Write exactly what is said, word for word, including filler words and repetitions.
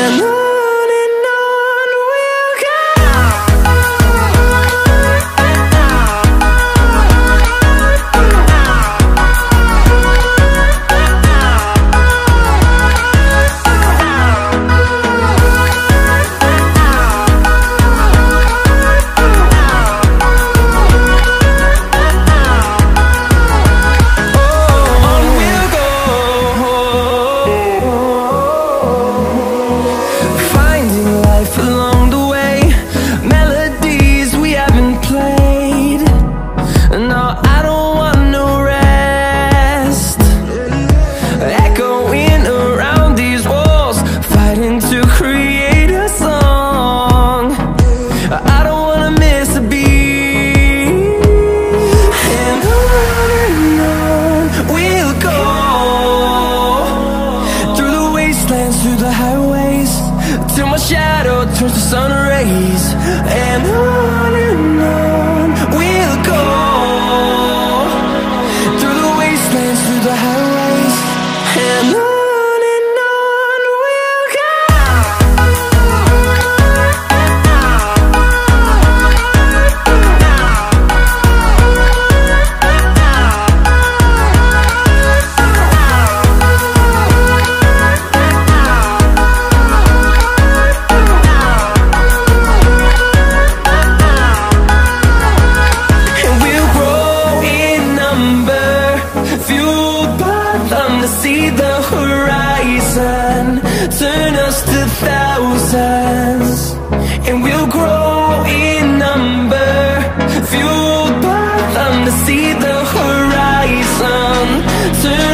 and on. Through the highways, till my shadow turns to sun rays. And on and on we'll go, through the wastelands, through the highways, and on. See the horizon turn us to thousands, and we'll grow in number, fueled by them. To see the horizon turn